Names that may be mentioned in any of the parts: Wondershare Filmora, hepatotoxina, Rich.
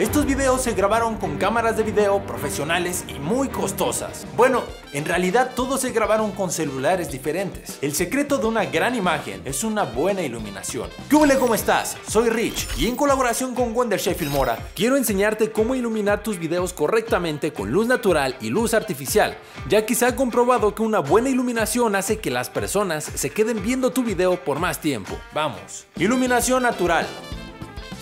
Estos videos se grabaron con cámaras de video profesionales y muy costosas. Bueno, en realidad todos se grabaron con celulares diferentes. El secreto de una gran imagen es una buena iluminación. ¿Qué huele? ¿Cómo estás? Soy Rich y en colaboración con Wondershare Filmora quiero enseñarte cómo iluminar tus videos correctamente con luz natural y luz artificial, ya que se ha comprobado que una buena iluminación hace que las personas se queden viendo tu video por más tiempo. Vamos. Iluminación natural.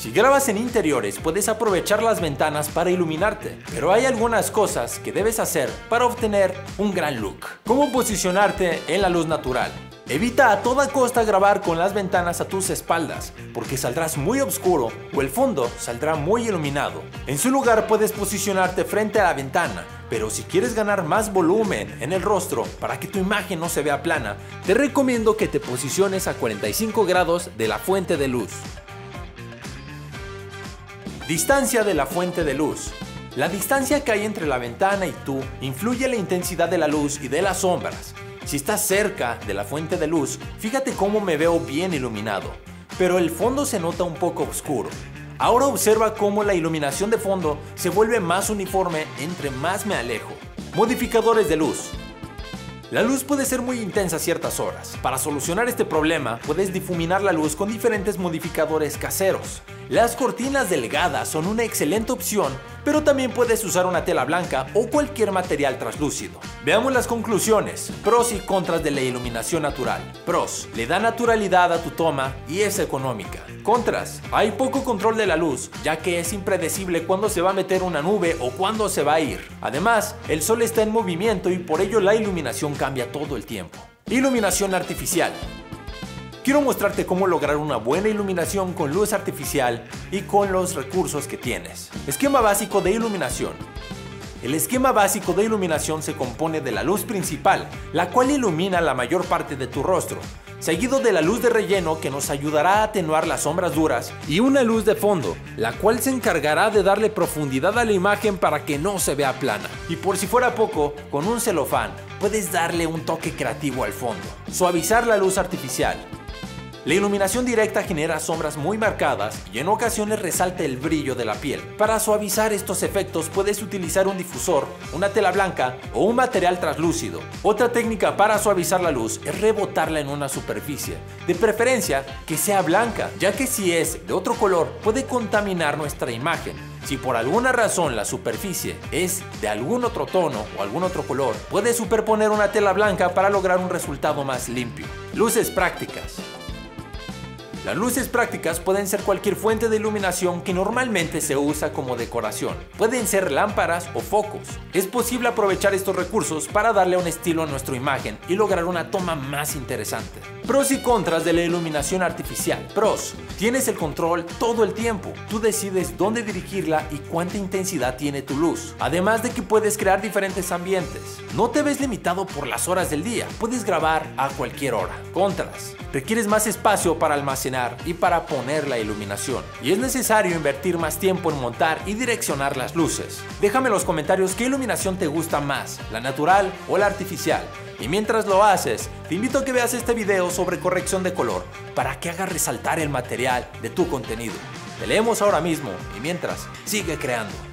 Si grabas en interiores, puedes aprovechar las ventanas para iluminarte, pero hay algunas cosas que debes hacer para obtener un gran look. ¿Cómo posicionarte en la luz natural? Evita a toda costa grabar con las ventanas a tus espaldas, porque saldrás muy oscuro o el fondo saldrá muy iluminado. En su lugar puedes posicionarte frente a la ventana, pero si quieres ganar más volumen en el rostro para que tu imagen no se vea plana, te recomiendo que te posiciones a 45 grados de la fuente de luz. Distancia de la fuente de luz. La distancia que hay entre la ventana y tú influye en la intensidad de la luz y de las sombras. Si estás cerca de la fuente de luz, fíjate cómo me veo bien iluminado, pero el fondo se nota un poco oscuro. Ahora observa cómo la iluminación de fondo se vuelve más uniforme entre más me alejo. Modificadores de luz. La luz puede ser muy intensa a ciertas horas. Para solucionar este problema, puedes difuminar la luz con diferentes modificadores caseros. Las cortinas delgadas son una excelente opción, pero también puedes usar una tela blanca o cualquier material translúcido. Veamos las conclusiones, pros y contras de la iluminación natural. Pros, le da naturalidad a tu toma y es económica. Contras, hay poco control de la luz, ya que es impredecible cuándo se va a meter una nube o cuándo se va a ir. Además, el sol está en movimiento y por ello la iluminación cambia todo el tiempo. Iluminación artificial. Quiero mostrarte cómo lograr una buena iluminación con luz artificial y con los recursos que tienes. Esquema básico de iluminación. El esquema básico de iluminación se compone de la luz principal, la cual ilumina la mayor parte de tu rostro, seguido de la luz de relleno que nos ayudará a atenuar las sombras duras y una luz de fondo, la cual se encargará de darle profundidad a la imagen para que no se vea plana. Y por si fuera poco, con un celofán puedes darle un toque creativo al fondo. Suavizar la luz artificial. La iluminación directa genera sombras muy marcadas y en ocasiones resalta el brillo de la piel. Para suavizar estos efectos puedes utilizar un difusor, una tela blanca o un material translúcido. Otra técnica para suavizar la luz es rebotarla en una superficie, de preferencia que sea blanca, ya que si es de otro color puede contaminar nuestra imagen. Si por alguna razón la superficie es de algún otro tono o algún otro color, puedes superponer una tela blanca para lograr un resultado más limpio. Luces prácticas. Las luces prácticas pueden ser cualquier fuente de iluminación que normalmente se usa como decoración. Pueden ser lámparas o focos. Es posible aprovechar estos recursos para darle un estilo a nuestra imagen y lograr una toma más interesante. Pros y contras de la iluminación artificial. Pros. Tienes el control todo el tiempo. Tú decides dónde dirigirla y cuánta intensidad tiene tu luz. Además de que puedes crear diferentes ambientes. No te ves limitado por las horas del día. Puedes grabar a cualquier hora. Contras. Requieres más espacio para almacenar y para poner la iluminación. Y es necesario invertir más tiempo en montar y direccionar las luces. Déjame en los comentarios qué iluminación te gusta más, la natural o la artificial. Y mientras lo haces, te invito a que veas este video sobre corrección de color para que hagas resaltar el material de tu contenido. Te leemos ahora mismo y mientras, sigue creando.